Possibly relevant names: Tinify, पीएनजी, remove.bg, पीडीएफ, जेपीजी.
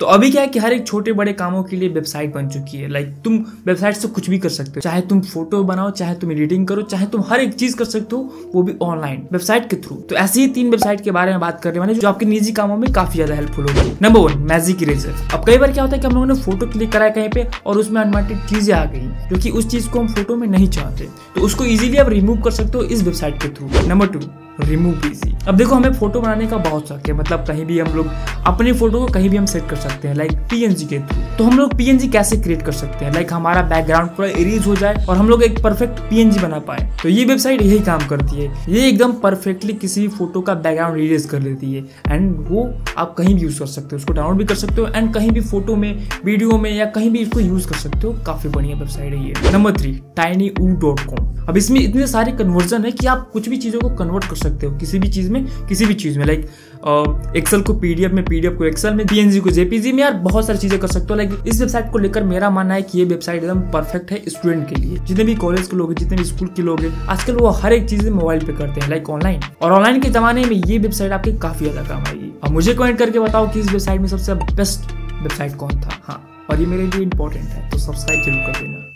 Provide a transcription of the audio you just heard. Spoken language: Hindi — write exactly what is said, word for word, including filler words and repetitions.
तो अभी क्या है कि हर एक छोटे बड़े कामों के लिए वेबसाइट बन चुकी है। लाइक तुम वेबसाइट से कुछ भी कर सकते हो, चाहे तुम फोटो बनाओ, चाहे तुम एडिटिंग करो, चाहे तुम हर एक चीज कर सकते हो, वो भी ऑनलाइन वेबसाइट के थ्रू। तो ऐसी ही तीन वेबसाइट के बारे में बात करने वाले जो आपके निजी कामों में काफी ज्यादा हेल्पफुल होगी। Number one, magic eraser. अब कई बार क्या होता है कि हम लोगों ने फोटो क्लिक कराया कहीं पे और उसमें अनवांटेड चीजें आ गई जो कि उस चीज को हम फोटो में नहीं चाहते, तो उसको इजीली आप रिमूव कर सकते हो इस वेबसाइट के थ्रू। Number two, रिमूव.bg। अब देखो, हमें फोटो बनाने का बहुत शौक है, मतलब कहीं भी हम लोग अपने फोटो को कहीं भी हम सेट कर सकते हैं लाइक पीएनजी के थ्रू। तो हम लोग पीएनजी कैसे क्रिएट कर सकते हैं, लाइक हमारा बैकग्राउंड पूरा इरेज हो जाए और हम लोग एक परफेक्ट पीएनजी बना पाए। तो ये वेबसाइट यही काम करती है, ये एकदम परफेक्टली किसी भी फोटो का बैकग्राउंड इरेज कर लेती है एंड वो आप कहीं भी यूज कर सकते हो, उसको डाउनलोड भी कर सकते हो एंड कहीं भी फोटो में, वीडियो में या कहीं भी इसको यूज कर सकते हो। काफी बढ़िया वेबसाइट है ये। Number three, tiny dot com. अब इसमें इतने सारे कन्वर्जन है कि आप कुछ भी चीजों को कन्वर्ट कर सकते हो, किसी भी चीज में किसी भी चीज में लाइक एक्सेल को पीडीएफ में, पीडीएफ को एक्सेल में, पीएनजी को जेपीजी में, यार बहुत सारी चीजें कर सकते हो। लाइक इस वेबसाइट को लेकर मेरा मानना है कि ये वेबसाइट एकदम परफेक्ट है स्टूडेंट के लिए। जितने भी कॉलेज के लोग हैं, जितने भी स्कूल के लोग हैं, आजकल वो हर एक चीज मोबाइल पे करते हैं लाइक ऑनलाइन, और ऑनलाइन के जमाने में ये वेबसाइट आपके काफी ज्यादा काम आएगी। और मुझे कमेंट करके बताओ कि इस वेबसाइट में सबसे बेस्ट वेबसाइट कौन था। हाँ, और ये मेरे लिए इम्पोर्टेंट है, तो सब्सक्राइब जरूर कर देना।